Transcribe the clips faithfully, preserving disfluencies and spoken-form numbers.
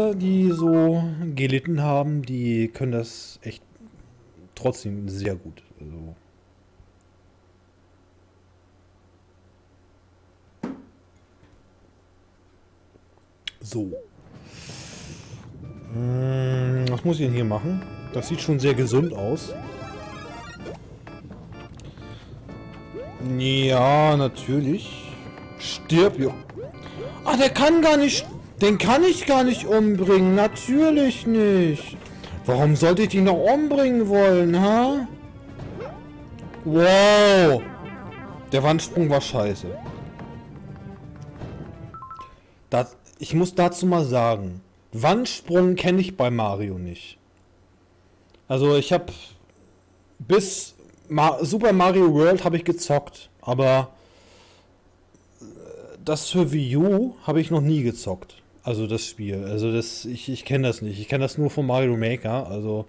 Die so gelitten haben, die können das echt trotzdem sehr gut. Also so. Hm, was muss ich denn hier machen? Das sieht schon sehr gesund aus. Ja, natürlich. Stirb, ja. Ach, der kann gar nicht... Den kann ich gar nicht umbringen. Natürlich nicht. Warum sollte ich ihn noch umbringen wollen, ha? Wow. Der Wandsprung war scheiße. Das, ich muss dazu mal sagen, Wandsprung kenne ich bei Mario nicht. Also ich habe bis Ma- Super Mario World habe ich gezockt, aber das für Wii U habe ich noch nie gezockt. Also das Spiel, also das, ich, ich kenne das nicht. Ich kenne das nur von Mario Maker, also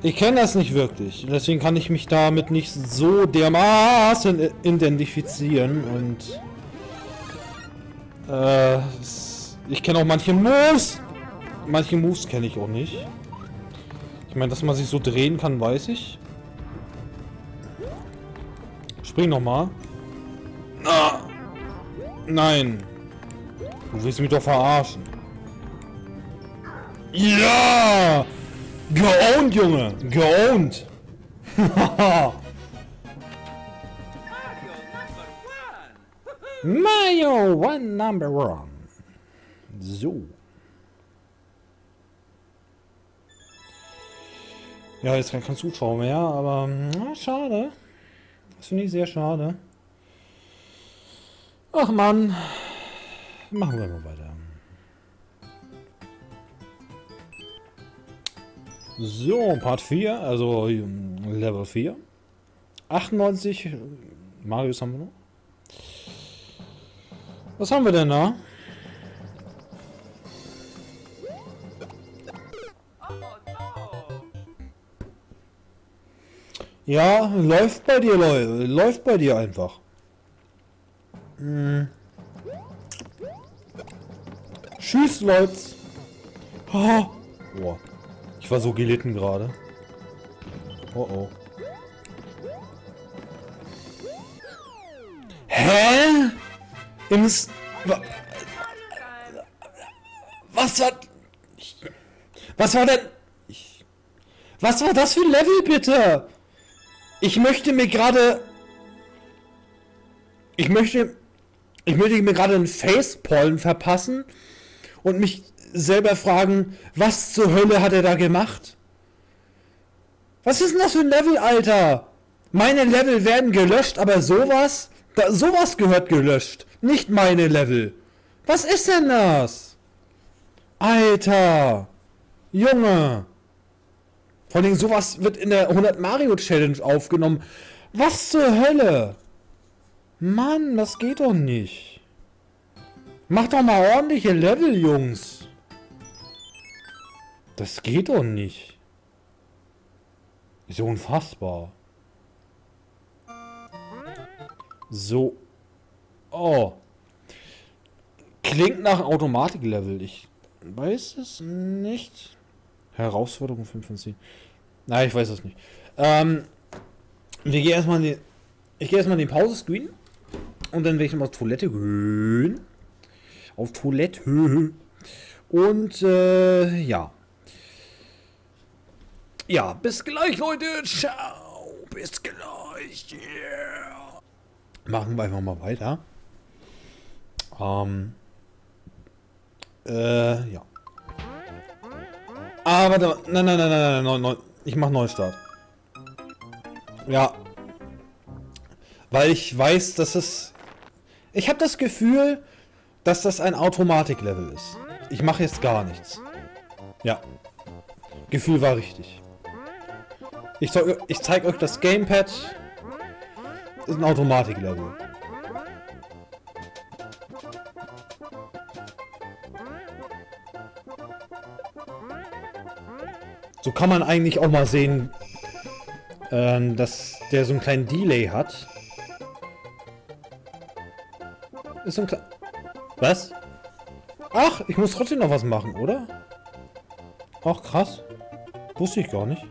ich kenne das nicht wirklich. Deswegen kann ich mich damit nicht so dermaßen identifizieren und äh, ich kenne auch manche Moves. Manche Moves kenne ich auch nicht. Ich meine, dass man sich so drehen kann, weiß ich. Spring nochmal. Ah, nein. Du willst mich doch verarschen. Ja! Geowned, Junge! Geowned! Mario One Number One! So. Ja, jetzt kann ich keinen Zuschauer mehr, aber na, schade. Das finde ich sehr schade. Ach Mann. Machen wir mal weiter. So, Part vier, also Level vier. achtundneunzig Marios haben wir noch. Was haben wir denn da? Ja, läuft bei dir, Leute. Läuft bei dir einfach. Hm. Tschüss, Leute. Oh. Oh. Ich war so gelitten gerade. Oh oh. Hä? Im S Was war... Was war denn... Was war das für ein Level, bitte? Ich möchte mir gerade... Ich möchte... Ich möchte mir gerade einen Facepalm verpassen... Und mich selber fragen, was zur Hölle hat er da gemacht? Was ist denn das für ein Level, Alter? Meine Level werden gelöscht, aber sowas, da, sowas gehört gelöscht. Nicht meine Level. Was ist denn das? Alter. Junge. Vor allem sowas wird in der hundert Mario Challenge aufgenommen. Was zur Hölle? Mann, das geht doch nicht. Macht doch mal ordentliche Level, Jungs. Das geht doch nicht. Ist ja unfassbar. So. Oh. Klingt nach Automatik-Level. Ich weiß es nicht. Herausforderung fünf von zehn. Nein, ich weiß es nicht. Ähm, wir gehen erstmal in den... Ich gehe erstmal in den Pause-Screen. Und dann werde ich mal auf Toilette gehen. Auf Toilette. Und äh, ja. Ja, bis gleich, Leute. Ciao. Bis gleich. Yeah. Machen wir einfach mal weiter. Ähm. Äh, ja. Aber da. Nein, nein, nein, nein, nein, nein. Ich mach Neustart. Ja. Weil ich weiß, dass es. Ich habe das Gefühl, dass das ein Automatiklevel ist. Ich mache jetzt gar nichts. Ja. Gefühl war richtig. Ich, ich zeige euch das Gamepad. Das ist ein Automatiklevel. So kann man eigentlich auch mal sehen, ähm, dass der so einen kleinen Delay hat. Ist so ein kleiner... Was? Ach, ich muss trotzdem noch was machen, oder? Ach, krass. Wusste ich gar nicht.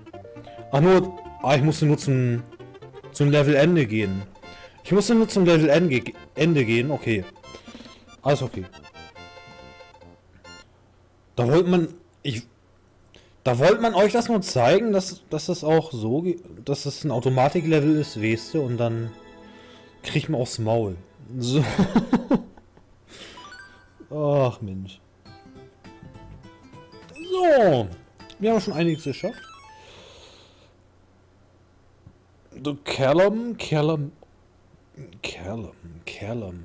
Ach nur, ah, ich musste nur zum, zum Levelende gehen. Ich musste nur zum Levelende Ende gehen, okay. Alles okay. Da wollte man, ich, da wollte man euch das nur zeigen, dass, dass das auch so, dass es das ein Automatiklevel ist, weißt du, und dann kriegt man aufs Maul. So. Ach Mensch. So. Wir haben schon einiges geschafft. So, Kerlum, Kerlum, Kerlum, Kerlum.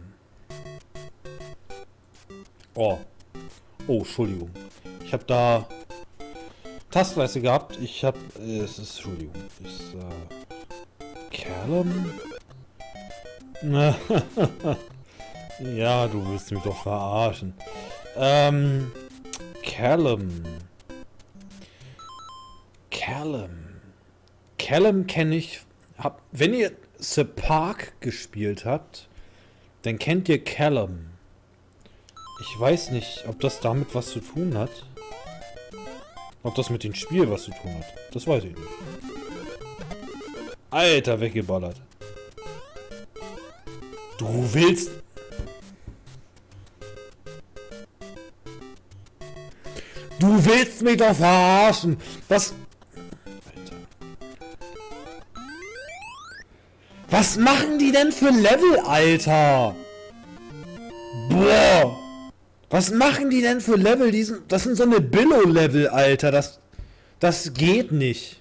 Oh. Oh, Entschuldigung. Ich habe da Tastleiste gehabt. Ich habe... Äh, es ist... Entschuldigung. Es ist... Äh, Kerlum? Ja, du willst mich doch verarschen. Ähm... Kerlum. Kerlum. Kerlum kenne ich... Hab, wenn ihr The Park gespielt habt, dann kennt ihr Kerlum. Ich weiß nicht, ob das damit was zu tun hat. Ob das mit dem Spiel was zu tun hat. Das weiß ich nicht. Alter, weggeballert. Du willst... Du willst mich doch verarschen! Was... Alter. Was machen die denn für Level, Alter? Boah! Was machen die denn für Level? Die sind, das sind so eine Billo-Level, Alter. Das, das geht nicht.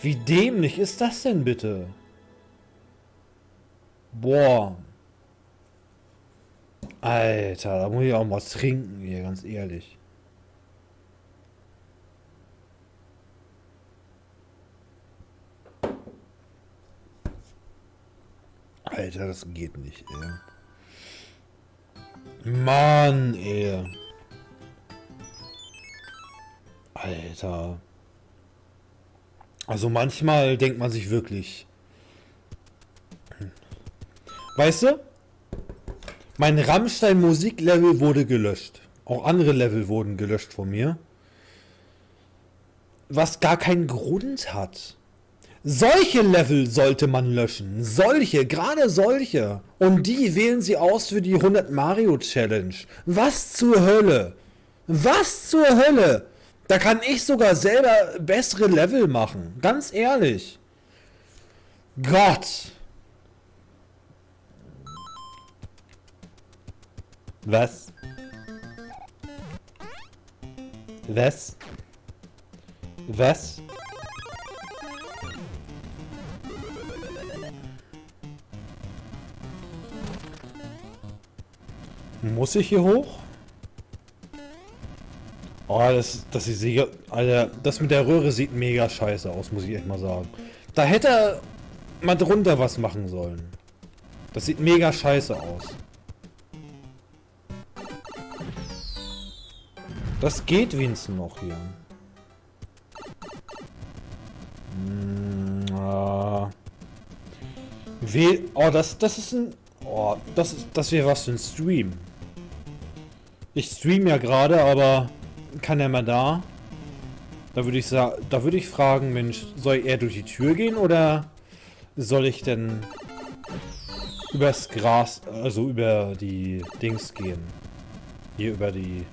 Wie dämlich ist das denn bitte? Boah. Alter, da muss ich auch mal trinken hier, ganz ehrlich. Alter, das geht nicht, ey. Mann, ey. Alter. Also manchmal denkt man sich wirklich. Weißt du? Mein Rammstein-Musiklevel wurde gelöscht. Auch andere Level wurden gelöscht von mir. Was gar keinen Grund hat. Solche Level sollte man löschen. Solche, gerade solche. Und die wählen sie aus für die hundert Mario Challenge. Was zur Hölle? Was zur Hölle? Da kann ich sogar selber bessere Level machen. Ganz ehrlich. Gott. Was? Was? Was? Muss ich hier hoch? Oh, das, das ist sicher, Alter, das mit der Röhre sieht mega scheiße aus, muss ich echt mal sagen. Da hätte man drunter was machen sollen. Das sieht mega scheiße aus. Das geht wenigstens noch hier. Hm, ah. We- oh, das, das ist ein... Oh, das, das wäre was für ein Stream. Ich stream ja gerade, aber kann er mal da? Da würde ich sagen, da würde ich fragen, Mensch, soll er durch die Tür gehen oder soll ich denn übers Gras, also über die Dings gehen? Hier über die...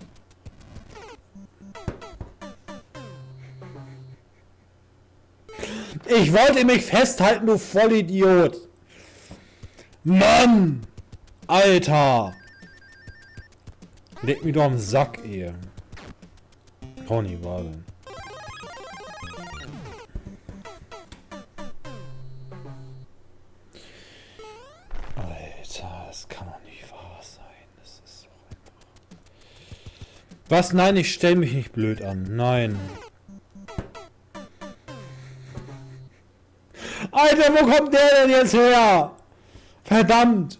Ich wollte mich festhalten, du Vollidiot! Mann! Alter! Leg mich doch am Sack, ey. Tony, warte. Alter, das kann doch nicht wahr sein. Das ist so einfach. Was? Nein, ich stell mich nicht blöd an. Nein. Alter, wo kommt der denn jetzt her? Verdammt!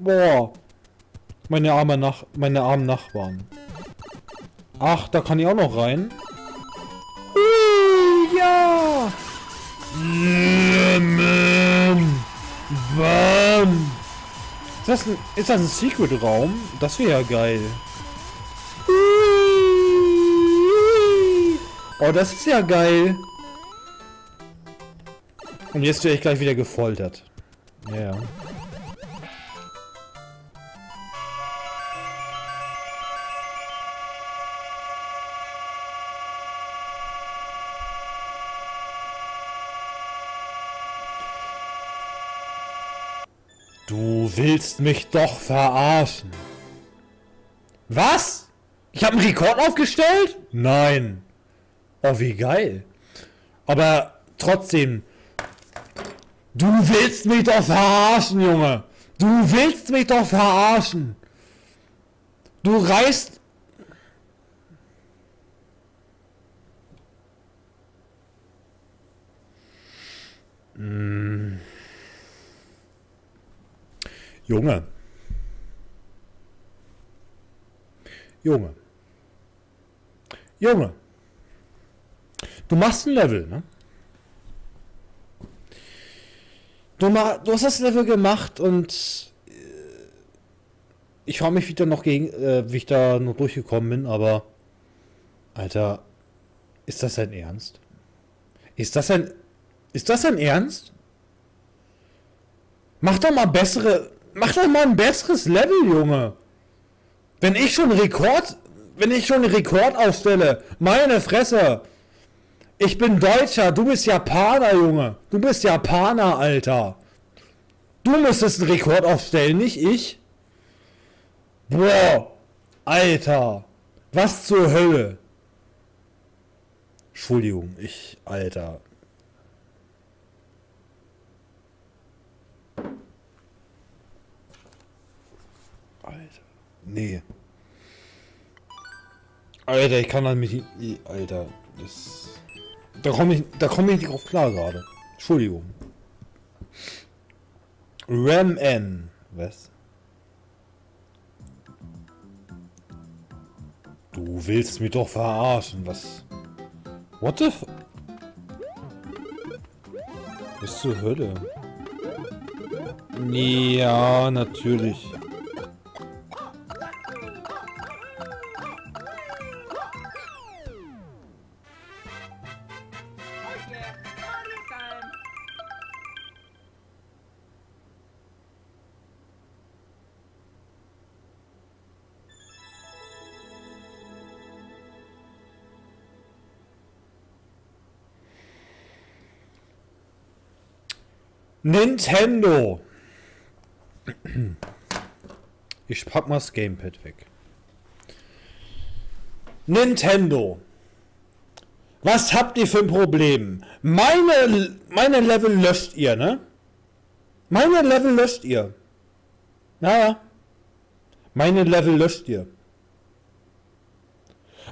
Boah. Meine arme Nach- meine armen Nachbarn. Ach, da kann ich auch noch rein. Uh, ja! Bam! das ein, ist das ein Secret-Raum? Das wäre ja geil. Oh, das ist ja geil. Und jetzt werde ich gleich wieder gefoltert. Ja. Yeah. Du willst mich doch verarschen. Was? Ich habe einen Rekord aufgestellt? Nein. Oh, wie geil. Aber trotzdem. Du willst mich doch verarschen, Junge. Du willst mich doch verarschen. Du reißt... Hm. Junge. Junge. Junge. Du machst ein Level, ne? Du, mach, du hast das Level gemacht und äh, ich frage mich, wie, noch gegen, äh, wie ich da noch durchgekommen bin, aber Alter, ist das dein Ernst? Ist das ein... Ist das dein Ernst? Mach doch mal bessere... Mach doch mal ein besseres Level, Junge! Wenn ich schon Rekord... Wenn ich schon einen Rekord aufstelle, meine Fresse! Ich bin Deutscher, du bist Japaner, Junge. Du bist Japaner, Alter. Du müsstest einen Rekord aufstellen, nicht ich. Boah, Alter. Was zur Hölle. Entschuldigung, ich, Alter. Alter. Nee. Alter, ich kann dann mit... Alter, das... Da komme ich, da komme ich nicht drauf klar gerade. Entschuldigung. Ram N. Was? Du willst mich doch verarschen, was? What the f... Was zur Hölle? Ja, natürlich. Nintendo! Ich pack mal das Gamepad weg. Nintendo! Was habt ihr für ein Problem? Meine, meine Level löscht ihr, ne? Meine Level löscht ihr. Naja. Meine Level löscht ihr.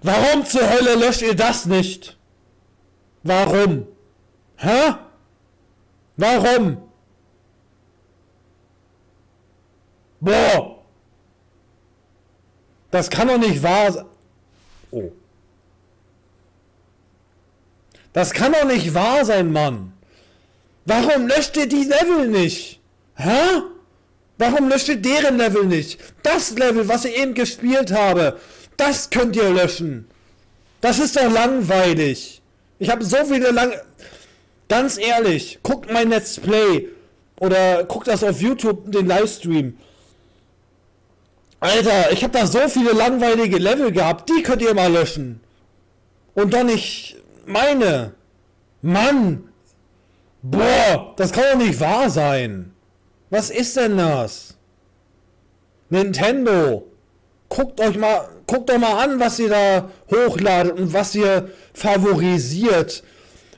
Warum zur Hölle löscht ihr das nicht? Warum? Hä? Warum? Boah! Das kann doch nicht wahr sein. Oh. Das kann doch nicht wahr sein, Mann. Warum löscht ihr die Level nicht? Hä? Warum löscht ihr deren Level nicht? Das Level, was ich eben gespielt habe, das könnt ihr löschen. Das ist doch langweilig. Ich habe so viele lange... Ganz ehrlich, guckt mein Let's Play oder guckt das auf YouTube, den Livestream. Alter, ich habe da so viele langweilige Level gehabt, die könnt ihr mal löschen. Und doch nicht meine. Mann! Boah, das kann doch nicht wahr sein. Was ist denn das? Nintendo, guckt euch mal, guckt doch mal an, was ihr da hochladet und was ihr favorisiert.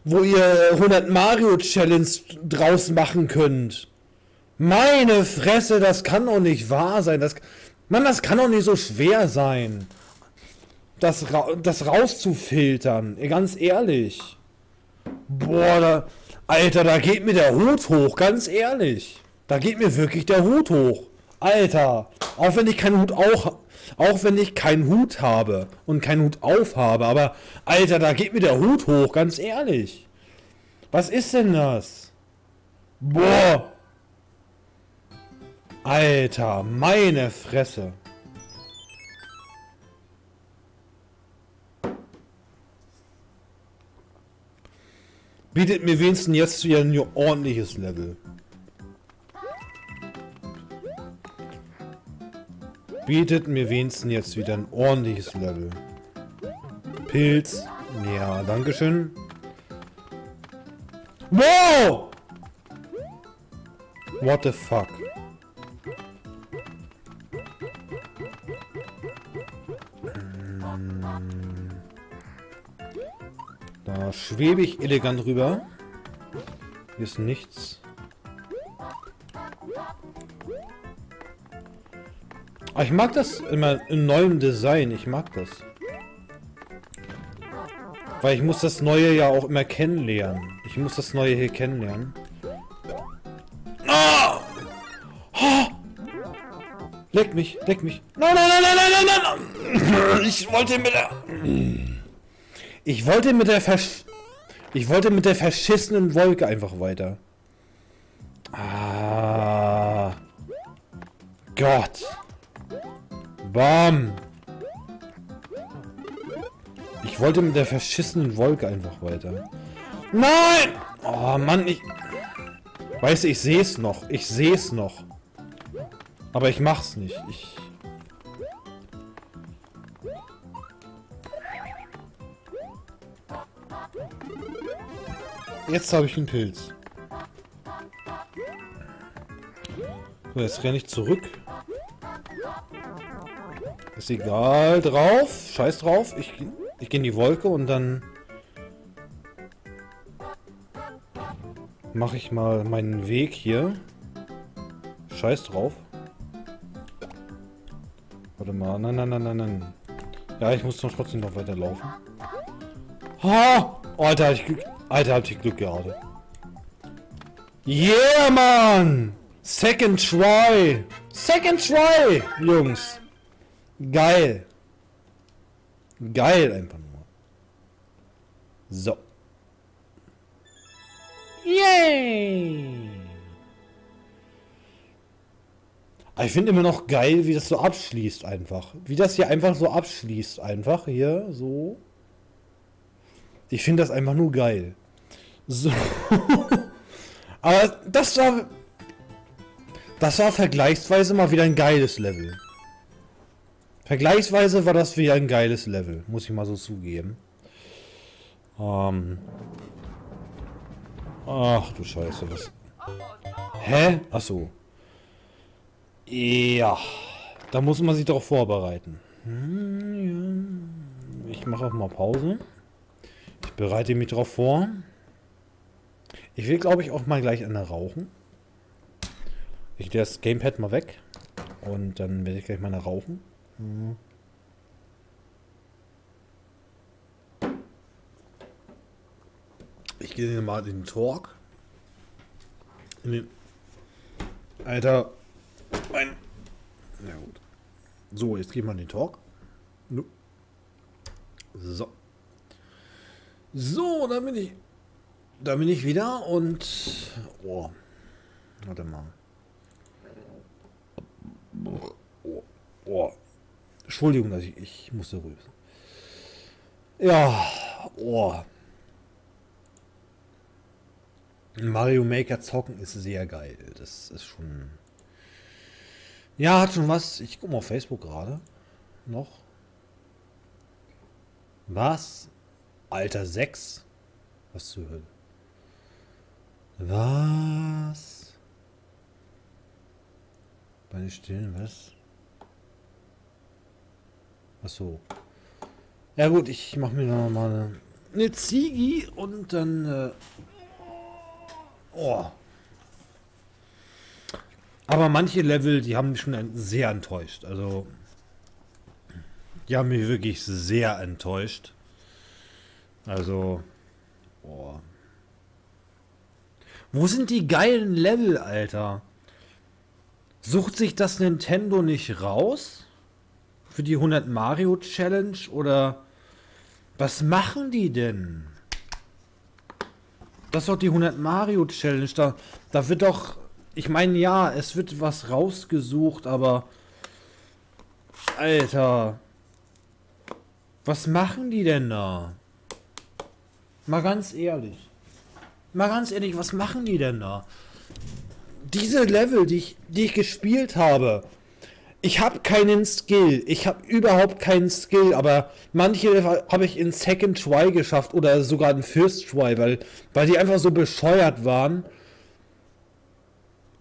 Wo ihr hundert Mario Challenge draus machen könnt. Meine Fresse, das kann doch nicht wahr sein. Das, Mann, das kann doch nicht so schwer sein. Das, das rauszufiltern. Ganz ehrlich. Boah, da, Alter, da geht mir der Hut hoch. Ganz ehrlich. Da geht mir wirklich der Hut hoch. Alter, auch wenn ich keinen Hut auch, auch wenn ich keinen Hut habe und keinen Hut aufhabe, aber Alter, da geht mir der Hut hoch, ganz ehrlich. Was ist denn das? Boah. Alter, meine Fresse. Bietet mir wenigstens jetzt wieder ein ordentliches Level. Bietet mir wenigstens jetzt wieder ein ordentliches Level. Pilz. Ja, dankeschön. Wow! What the fuck? Da schwebe ich elegant rüber. Hier ist nichts. Aber ich mag das immer im neuen Design. Ich mag das. Weil ich muss das Neue ja auch immer kennenlernen. Ich muss das Neue hier kennenlernen. Ah! Oh! Leck mich, leck mich. Nein, nein, nein, nein, nein, nein, nein! Ich wollte mit der... Ich wollte mit der Versch... Ich wollte mit der verschissenen Wolke einfach weiter. Ah... Gott! Bam! Ich wollte mit der verschissenen Wolke einfach weiter. Nein! Oh Mann, ich... Weißt du, ich sehe es noch. Ich sehe es noch. Aber ich mach's nicht. Ich... Jetzt habe ich einen Pilz. So, jetzt renne ich zurück. Ist egal. Drauf. Scheiß drauf. Ich... Ich gehe in die Wolke und dann mache ich mal meinen Weg hier. Scheiß drauf. Warte mal. Nein, nein, nein, nein, nein. Ja, ich muss trotzdem noch weiterlaufen. Ha! Oh, Alter, ich Glück. Alter, hab ich Glück gerade. Yeah, Mann! Second try! Second try, Jungs! Geil! Geil, einfach nur. So. Yay! Aber ich finde immer noch geil, wie das so abschließt einfach. Wie das hier einfach so abschließt einfach. Hier, so. Ich finde das einfach nur geil. So. Aber das war... Das war vergleichsweise mal wieder ein geiles Level. Vergleichsweise war das wieder ein geiles Level, muss ich mal so zugeben. Ähm. Ach du Scheiße, was... Hä? Achso. Ja. Da muss man sich darauf vorbereiten. Ich mache auch mal Pause. Ich bereite mich darauf vor. Ich will, glaube ich, auch mal gleich eine rauchen. Ich lege das Gamepad mal weg. Und dann werde ich gleich mal eine rauchen. Ich gehe hier mal in den Talk. In den... Alter. Mein... Na gut. So, jetzt gehen wir in den Talk. So. So, da bin ich... Da bin ich wieder und... Oh. Warte mal. Oh. Oh. Entschuldigung, dass ich, ich musste rübsen. Ja, oh. Mario Maker zocken ist sehr geil. Das ist schon... Ja, hat schon was. Ich gucke mal auf Facebook gerade. Noch. Was? Alter, sechs? Was zur Hölle? Was? Bei den Stillen, was? Achso. Ja gut, ich mache mir noch mal eine, eine Ziege und dann... Äh, oh. Aber manche Level, die haben mich schon sehr enttäuscht. Also... Die haben mich wirklich sehr enttäuscht. Also... Oh. Wo sind die geilen Level, Alter? Sucht sich das Nintendo nicht raus? Für die hundert Mario Challenge oder was machen die denn? Das ist doch die hundert Mario Challenge, da, da wird doch, Ich meine, ja, es wird was rausgesucht, aber... Alter. Was machen die denn da? Mal ganz ehrlich. Mal ganz ehrlich, was machen die denn da? Diese Level, die ich, die ich gespielt habe... Ich habe keinen Skill. Ich habe überhaupt keinen Skill, aber manche habe ich in Second Try geschafft oder sogar in First Try, weil, weil die einfach so bescheuert waren.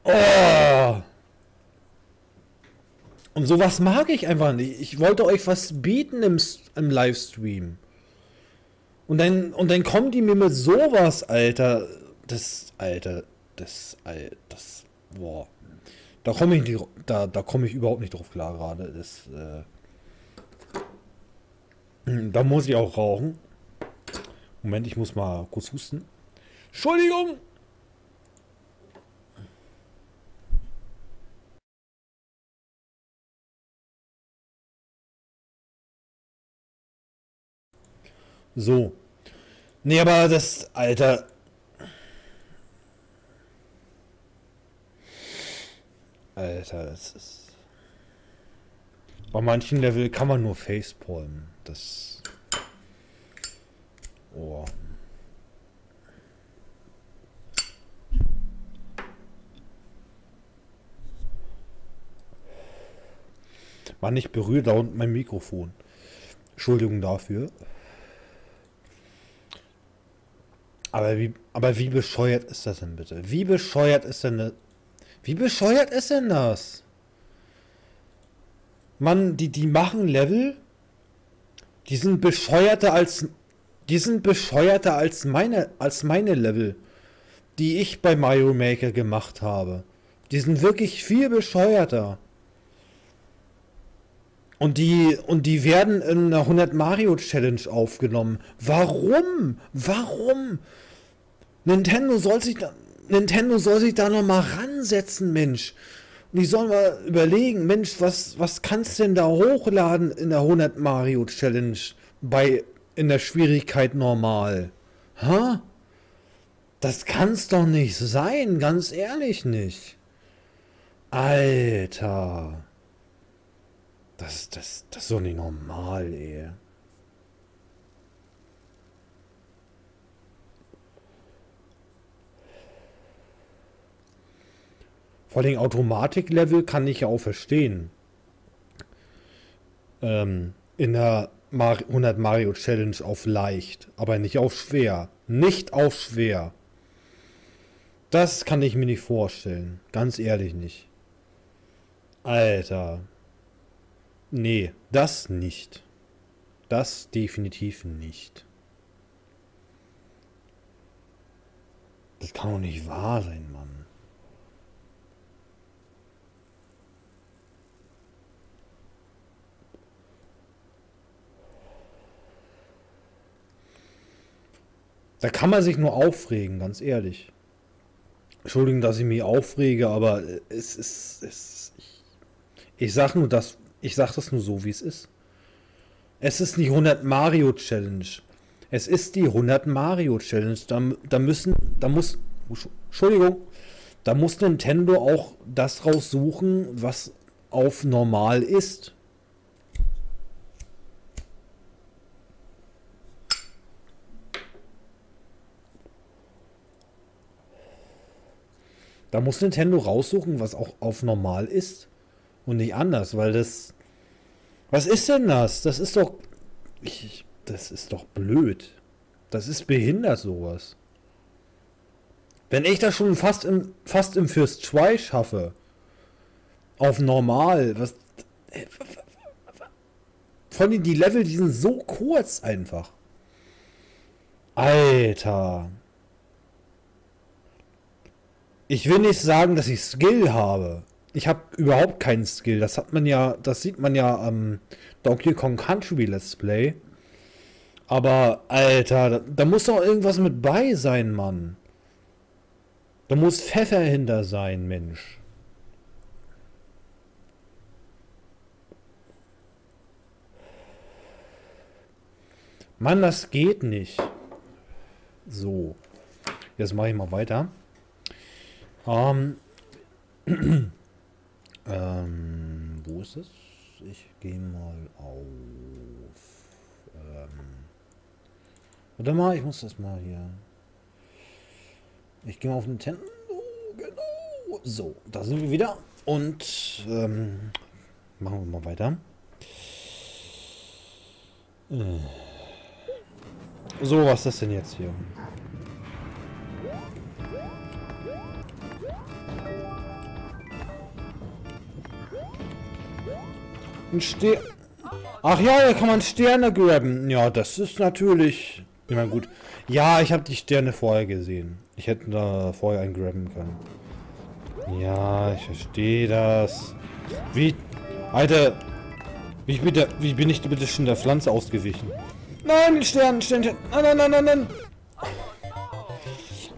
Oh. Und sowas mag ich einfach nicht. Ich wollte euch was bieten im, im Livestream. Und dann, und dann kommen die mir mit sowas, Alter. Das, Alter, das, Alter, das, boah. Da komme ich, da, da komm ich überhaupt nicht drauf klar gerade. Das, äh, da muss ich auch rauchen. Moment, ich muss mal kurz husten. Entschuldigung! So. Nee, aber das, Alter... Alter, das ist... Bei manchen Level kann man nur facepalmen. Das... Oh. Mann, ich berühre da unten mein Mikrofon. Entschuldigung dafür. Aber wie, aber wie bescheuert ist das denn bitte? Wie bescheuert ist denn das... Wie bescheuert ist denn das? Mann, die, die machen Level. Die sind bescheuerter als... Die sind bescheuerter als meine, als meine Level. Die ich bei Mario Maker gemacht habe. Die sind wirklich viel bescheuerter. Und die, und die werden in einer hundert Mario Challenge aufgenommen. Warum? Warum? Nintendo soll sich da... Nintendo soll sich da nochmal ransetzen, Mensch. Und ich soll mal überlegen, Mensch, was, was kannst du denn da hochladen in der hundert Mario Challenge bei, in der Schwierigkeit normal? Hä? Das kann's doch nicht sein, ganz ehrlich nicht. Alter. Das, das, das ist doch nicht normal, ey. Vor allem Automatik-Level kann ich ja auch verstehen. Ähm, in der Mar- hundert Mario Challenge auf leicht, aber nicht auf schwer. Nicht auf schwer. Das kann ich mir nicht vorstellen. Ganz ehrlich nicht. Alter. Nee, das nicht. Das definitiv nicht. Das kann doch nicht wahr sein, Mann. Da kann man sich nur aufregen, ganz ehrlich. Entschuldigung, dass ich mich aufrege, aber es ist... Es, es, ich, ich sag nur das... Ich sag das nur so, wie es ist. Es ist die hundert Mario Challenge. Es ist die hundert Mario Challenge. Da, da müssen... Da muss... Entschuldigung. Da muss Nintendo auch das raussuchen, was auf normal ist. Da muss Nintendo raussuchen, was auch auf normal ist. Und nicht anders, weil das... Was ist denn das? Das ist doch... Ich, das ist doch blöd. Das ist behindert, sowas. Wenn ich das schon fast im, fast im First Try schaffe. Auf normal. Was... Vor allem die Level, die sind so kurz einfach. Alter... Ich will nicht sagen, dass ich Skill habe. Ich habe überhaupt keinen Skill. Das hat man ja, das sieht man ja am Donkey Kong Country Let's Play. Aber, Alter, da, da muss doch irgendwas mit bei sein, Mann. Da muss Pfeffer hinter sein, Mensch. Mann, das geht nicht. So. Jetzt mache ich mal weiter. Um, ähm, wo ist es? Ich gehe mal auf. Ähm, warte mal, ich muss das mal hier. Ich gehe mal auf Nintendo. Genau. So, da sind wir wieder. Und ähm, machen wir mal weiter. So, was ist das denn jetzt hier? Ein Stern. Ach ja, da kann man Sterne graben. Ja, das ist natürlich. Ich meine, gut. Ja, ich habe die Sterne vorher gesehen. Ich hätte da vorher einen graben können. Ja, ich verstehe das. Wie. Alter. Wie, bitte, wie bin ich bitte schon der Pflanze ausgewichen? Nein, Stern, Stern, Stern. Nein, nein, nein, nein.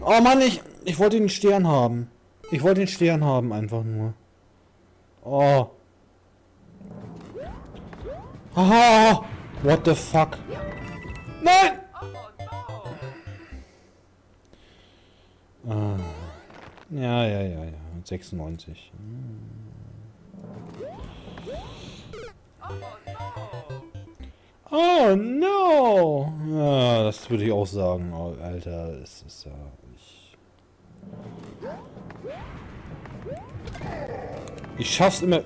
Oh Mann, ich. Ich wollte den Stern haben. Ich wollte den Stern haben, einfach nur. Oh. Haha! What the fuck? Nein! Ah. Ja, ja, ja, ja. sechsundneunzig. Oh no! Ja, das würde ich auch sagen, Alter. Es ist ja. Ich, ich schaff's immer.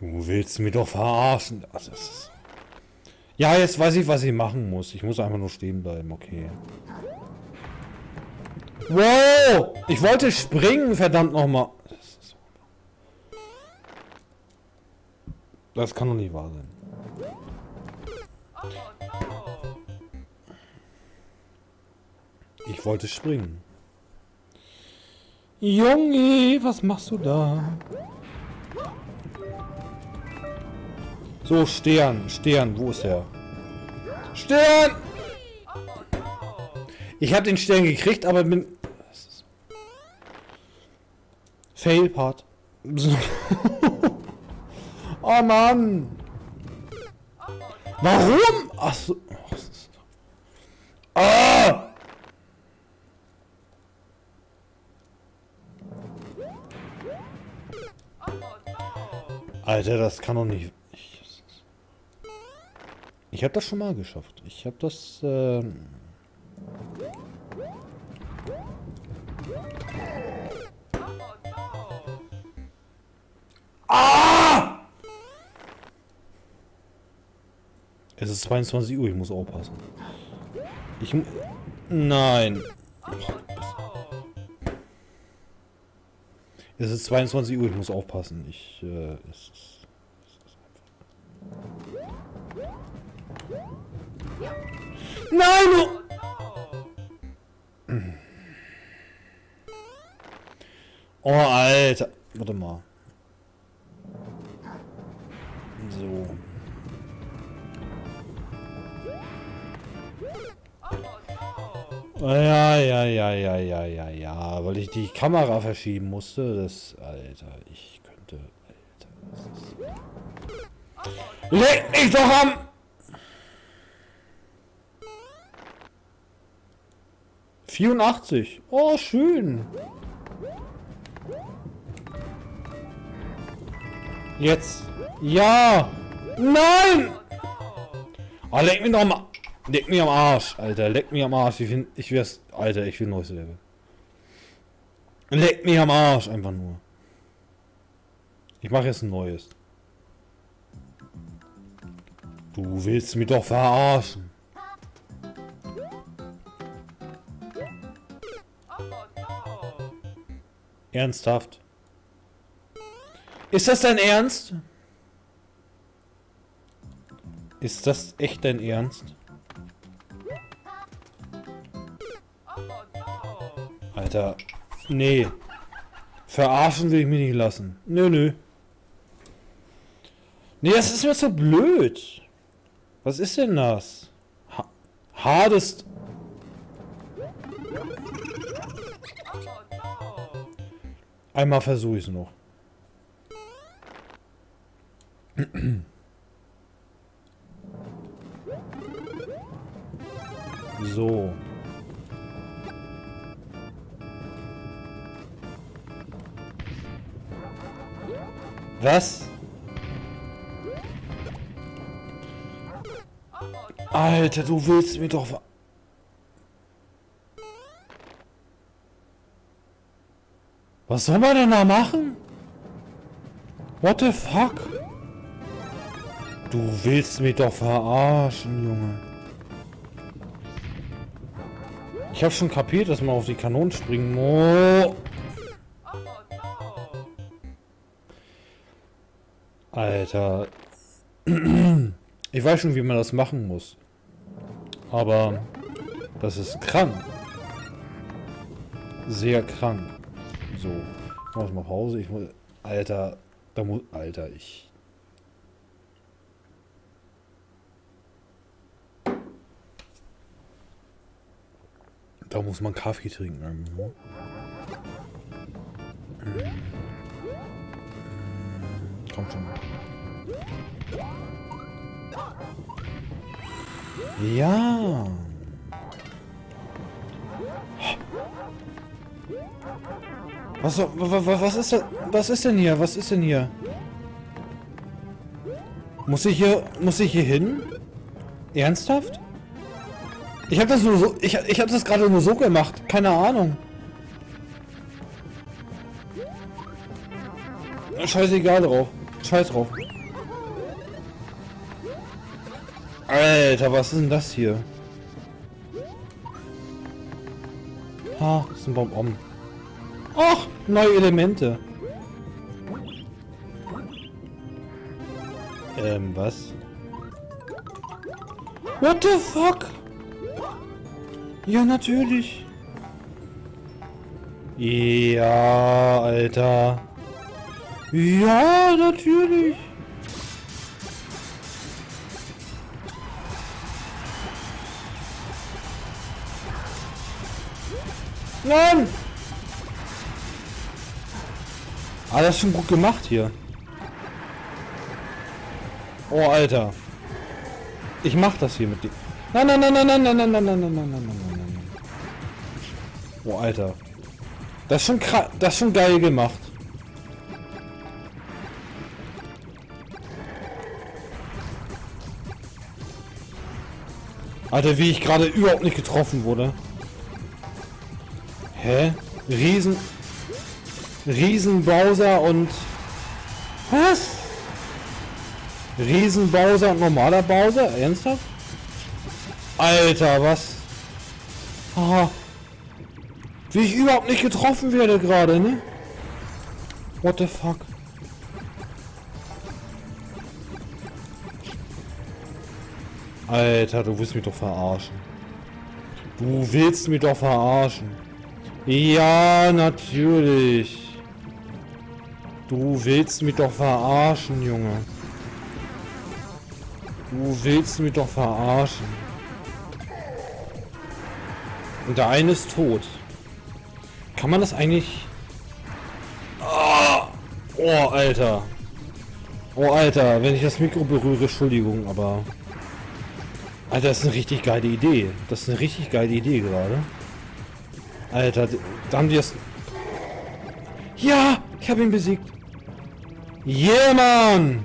Du willst mich doch verarschen. Das ist ja, jetzt weiß ich, was ich machen muss. Ich muss einfach nur stehen bleiben, okay. Wow! Ich wollte springen, verdammt nochmal. Das kann doch nicht wahr sein. Ich wollte springen. Junge, was machst du da? So, Stern, Stern, wo ist er? Stern! Ich habe den Stern gekriegt, aber bin... Fail-Part. Oh Mann! Warum? Ach so... Ah! Alter, das kann doch nicht... Ich habe das schon mal geschafft. Ich habe das... Ähm ah! Es ist zweiundzwanzig Uhr, ich muss aufpassen. Ich... Nein. Es ist zweiundzwanzig Uhr, ich muss aufpassen. Ich... Äh, es ist nein! Oh. Oh, Alter. Warte mal. So. Ja, ja, ja, ja, ja, ja, ja. Weil ich die Kamera verschieben musste. Das... Alter, ich könnte... Alter, das ist... Leg mich doch am... vierundachtzig. Oh, schön. Jetzt. Ja. Nein. Oh, leck mich doch mal. Leck mich am Arsch, Alter. Leck mich am Arsch. Ich will, ich will's, Alter, ich will neues Level. Leck mich am Arsch, einfach nur. Ich mache jetzt ein neues. Du willst mich doch verarschen. Ernsthaft? Ist das dein Ernst? Ist das echt dein Ernst? Alter, nee. Verarschen will ich mich nicht lassen. Nö, nö. Nee, das ist mir so blöd. Was ist denn das? Ha- Hardest... Einmal versuche ich es noch. So. Was? Alter, du willst mir doch... Was soll man denn da machen? What the fuck? Du willst mich doch verarschen, Junge. Ich hab schon kapiert, dass man auf die Kanonen springen muss. Alter. Ich weiß schon, wie man das machen muss. Aber das ist krank. Sehr krank. So, ich mach mal Pause. Ich muss... Alter, da muss... Alter, ich... Da muss man Kaffee trinken. Kommt schon. Ja. Was, was, was ist das? Was ist denn hier? Was ist denn hier? Muss ich hier, muss ich hier hin? Ernsthaft? Ich habe das nur so, ich, ich habe das gerade nur so gemacht. Keine Ahnung. Scheißegal drauf. Scheiß drauf. Alter, was ist denn das hier? Ha, das ist ein Bonbon. Ach, neue Elemente. Ähm, was? What the fuck? Ja, natürlich. Ja, Alter. Ja, natürlich. Nein! Ah, das ist schon gut gemacht hier. Oh, Alter. Ich mach das hier mit dir. Nein, nein, nein, nein, nein, nein, nein, nein, nein, nein, nein, nein, nein. Oh, Alter. Das ist schon krass, das ist schon geil gemacht. Alter, wie ich gerade überhaupt nicht getroffen wurde. Hä? Riesen... Riesen Bowser und... Was? Riesen Bowser und normaler Bowser? Ernsthaft? Alter, was? Aha. Wie ich überhaupt nicht getroffen werde gerade, ne? What the fuck? Alter, du willst mich doch verarschen. Du willst mich doch verarschen. Ja, natürlich. Du willst mich doch verarschen, Junge. Du willst mich doch verarschen. Und der eine ist tot. Kann man das eigentlich... Oh, oh, Alter. Oh, Alter, wenn ich das Mikro berühre, Entschuldigung, aber... Alter, das ist eine richtig geile Idee. Das ist eine richtig geile Idee gerade. Alter, da haben die es... Ja, ich habe ihn besiegt. Yeah, Mann!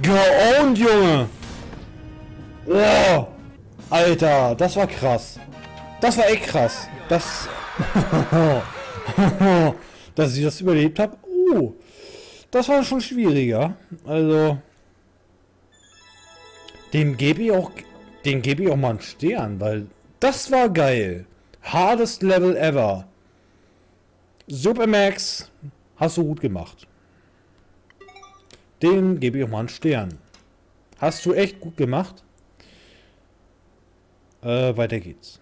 Geowned, Junge! Oh! Alter, das war krass. Das war echt krass. Das... Dass ich das überlebt habe. Oh! Das war schon schwieriger. Also... Dem gebe ich auch... Dem gebe ich auch mal einen Stern, weil... Das war geil. Hardest Level ever. Supermax, hast du gut gemacht. Dem gebe ich auch mal einen Stern. Hast du echt gut gemacht. Äh, weiter geht's.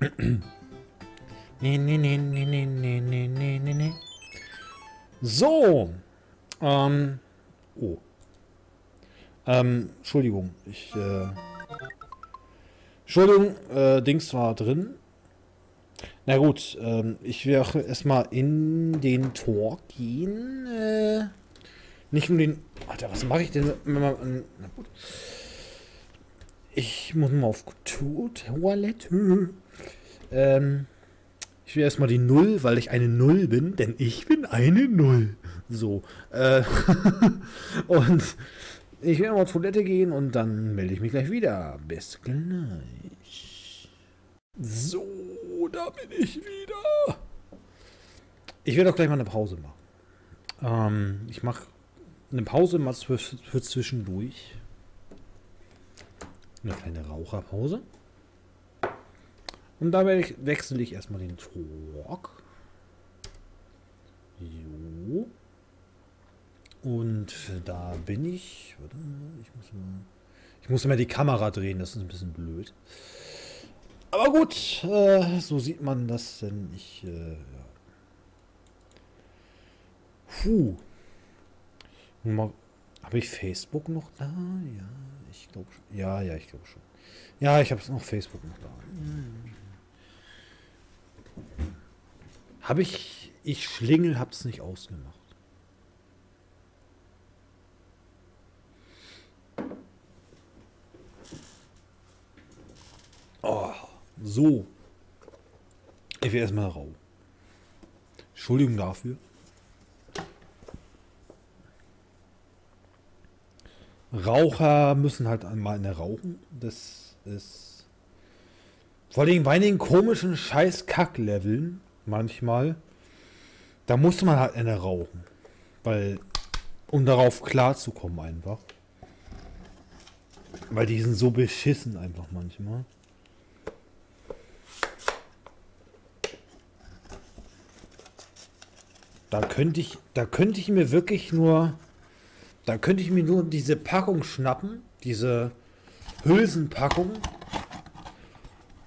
Nee, nee, nee, nee, nee, nee, nee, nee, nee. So. Ähm. Oh. Ähm, Entschuldigung. Ich, äh... Entschuldigung, äh, Dings war drin. Na gut, ähm, ich werde erstmal in den Tor gehen. Äh, nicht um den... Alter, was mache ich denn? Na gut. Ich muss mal auf Toilette. Ähm, Ich will erstmal die Null, weil ich eine Null bin, denn ich bin eine Null. So. Äh und ich werde mal auf Toilette gehen und dann melde ich mich gleich wieder. Bis gleich. So, da bin ich wieder. Ich werde auch gleich mal eine Pause machen. Ähm, ich mache eine Pause mal für, für zwischendurch. Eine kleine Raucherpause. Und dabei wechsle ich erstmal den Talk. So. Und da bin ich. Warte mal, ich muss mal. Ich muss immer die Kamera drehen, das ist ein bisschen blöd. Aber gut, äh, so sieht man das denn. Ich. Äh, ja. Puh. Habe ich Facebook noch da? Ja, ich glaube schon. Ja, ja, ich glaube schon. Ja, ich habe es noch Facebook noch da. Habe ich... Ich Schlingel hab's nicht ausgemacht. Oh, so. Ich will erstmal rau. Entschuldigung dafür. Raucher müssen halt einmal eine rauchen. Das ist... Vor allem bei den komischen Scheiß-Kack-Leveln manchmal... Da musste man halt eine rauchen, weil, um darauf klarzukommen einfach. Weil die sind so beschissen einfach manchmal. Da könnte ich, da könnte ich mir wirklich nur, da könnte ich mir nur diese Packung schnappen, diese Hülsenpackung.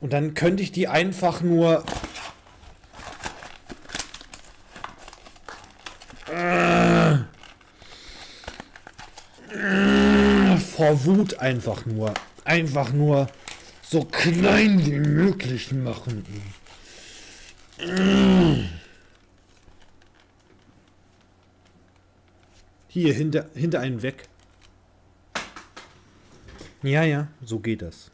Und dann könnte ich die einfach nur... Vor Wut einfach nur. Einfach nur so klein wie möglich machen. Hier, hinter, hinter einen weg. Ja, ja, so geht das.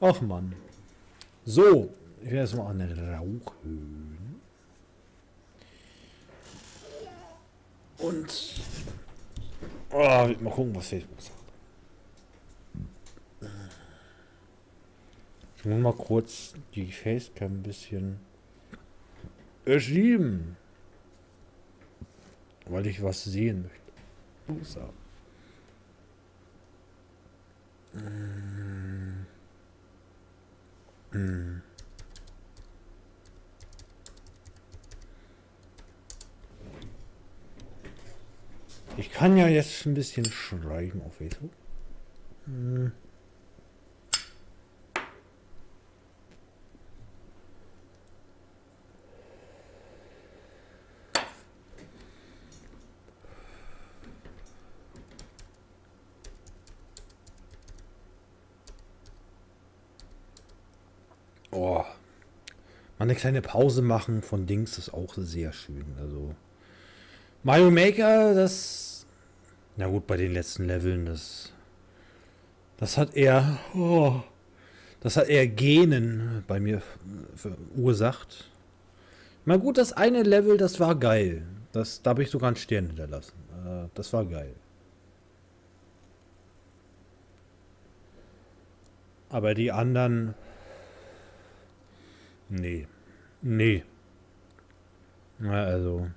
Ach Mann. So, ich werde jetzt mal an den Rauch hören. Und... Oh, mal gucken, was Facebook sagt. Ich muss mal kurz die Facecam ein bisschen verschieben. Weil ich was sehen möchte. So. Hm. Hm. Ich kann ja jetzt ein bisschen schreiben auf Facebook. Hm. Oh. Mal eine kleine Pause machen von Dings ist auch sehr schön. Also. Mario Maker, das... Na gut, bei den letzten Leveln, das... Das hat eher... Oh, das hat eher Genen bei mir verursacht. Na gut, das eine Level, das war geil. Das, da habe ich sogar einen Stern hinterlassen. Das war geil. Aber die anderen... Nee. Nee. Na also...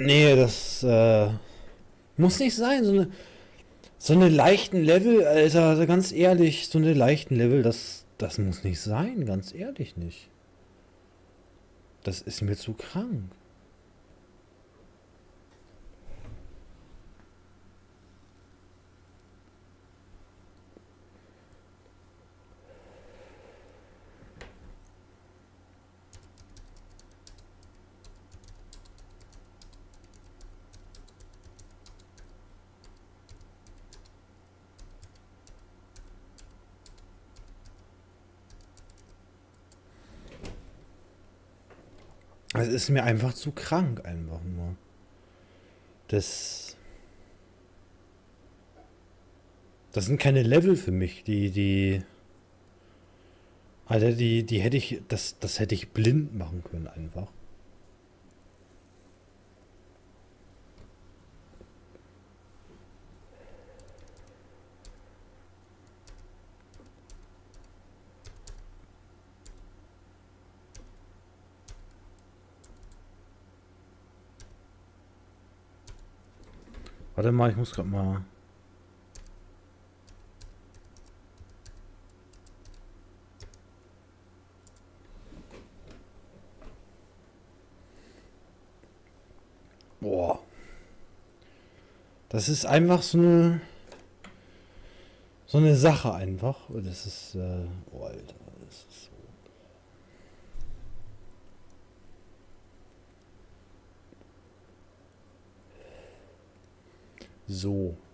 Nee, das äh, muss nicht sein. So eine, so eine leichten Level, Alter, ganz ehrlich, so eine leichten Level, das, das muss nicht sein, ganz ehrlich nicht. Das ist mir zu krank. Es ist mir einfach zu krank, einfach nur. Das... Das sind keine Level für mich, die, die... Alter, die, die hätte ich... Das, das hätte ich blind machen können, einfach. Warte mal, ich muss gerade mal... Boah. Das ist einfach so eine... So eine Sache einfach. Und das ist... Äh, oh, Alter, das ist so... So.